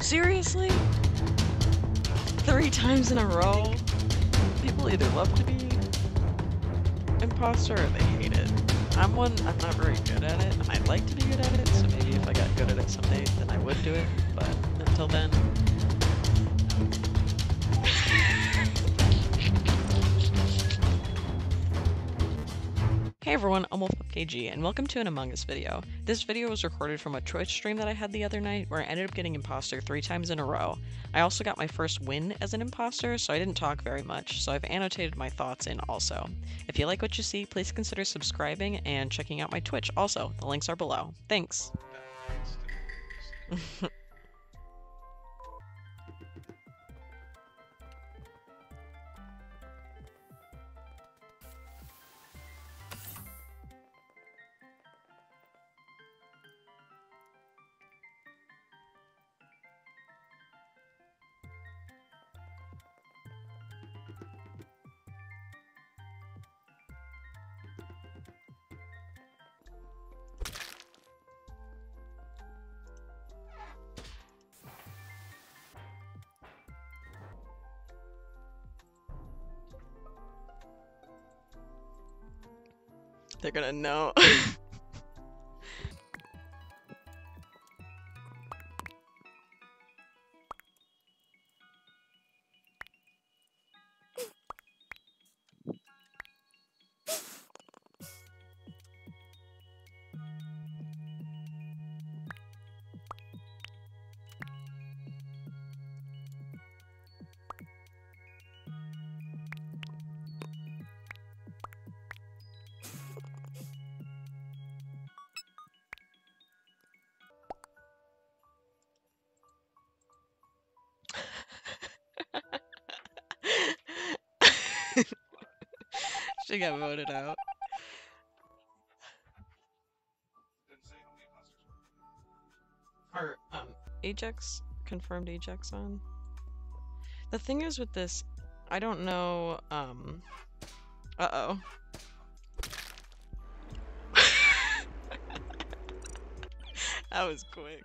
Seriously? 3 times in a row? People either love to be imposter or they hate it. I'm one, I'm not very good at it, and I'd like to be good at it, so maybe if I got good at it someday, then I would do it, but until then... Hey everyone, I'm WolfpupKG, and welcome to an Among Us video. This video was recorded from a Twitch stream that I had the other night, where I ended up getting imposter 3 times in a row. I also got my first win as an imposter, so I didn't talk very much, so I've annotated my thoughts in also. If you like what you see, please consider subscribing and checking out my Twitch also. The links are below. Thanks! They're gonna know. She got voted out. Or, Ajax? Confirmed Ajax on? The thing is with this, I don't know, Uh-oh. That was quick.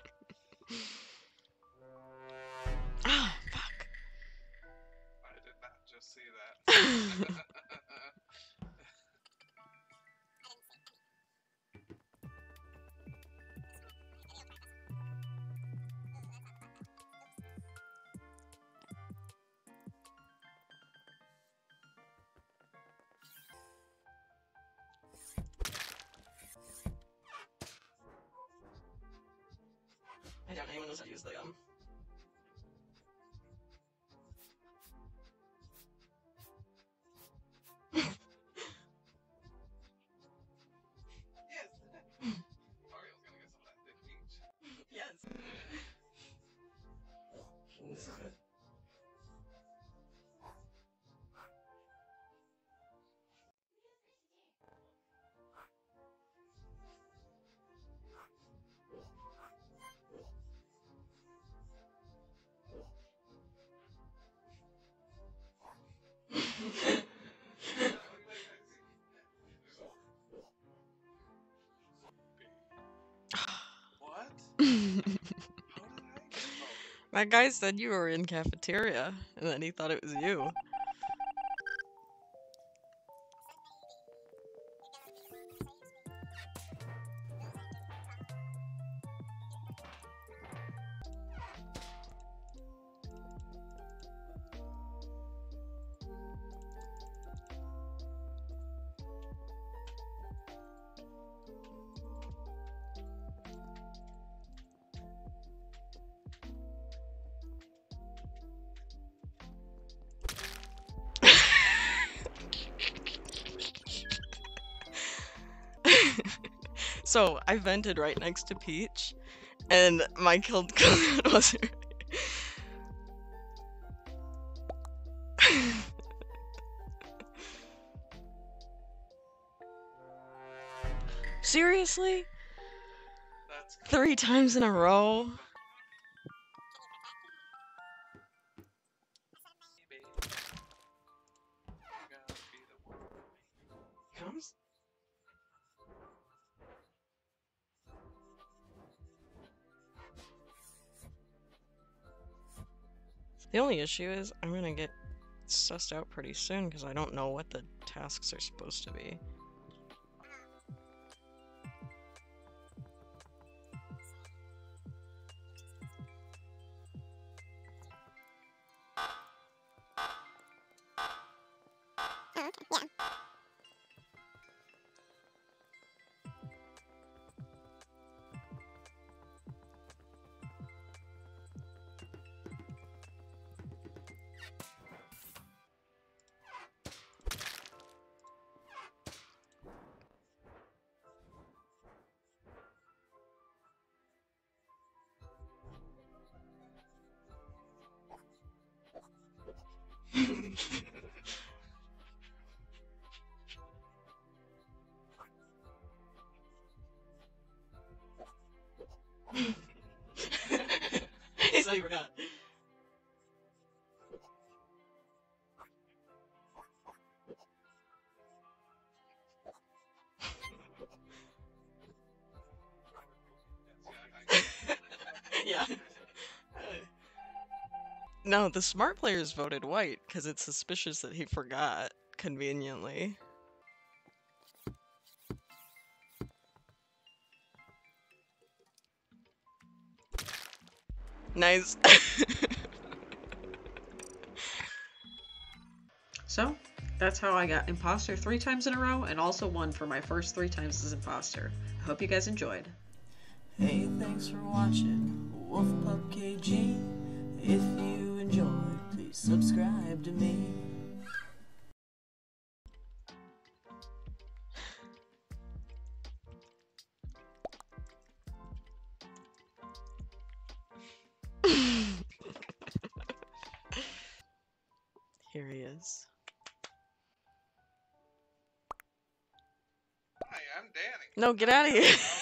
Oh, fuck. I did not just see that. I don't know anyone else who uses them. That guy said you were in cafeteria, and then he thought it was you. So, I vented right next to Peach, and my killed Clan was her. Seriously? 3 times in a row? The only issue is I'm gonna get sussed out pretty soon because I don't know what the tasks are supposed to be. So you forgot. Yeah. No, the smart players voted white because it's suspicious that he forgot, conveniently. Nice. So, that's how I got imposter 3 times in a row and also won for my first 3 times as imposter. I hope you guys enjoyed. Hey, thanks for watching WolfpupKG. If you enjoyed, please subscribe to me. Here he is. Hi, I'm Danny. No, get out of here.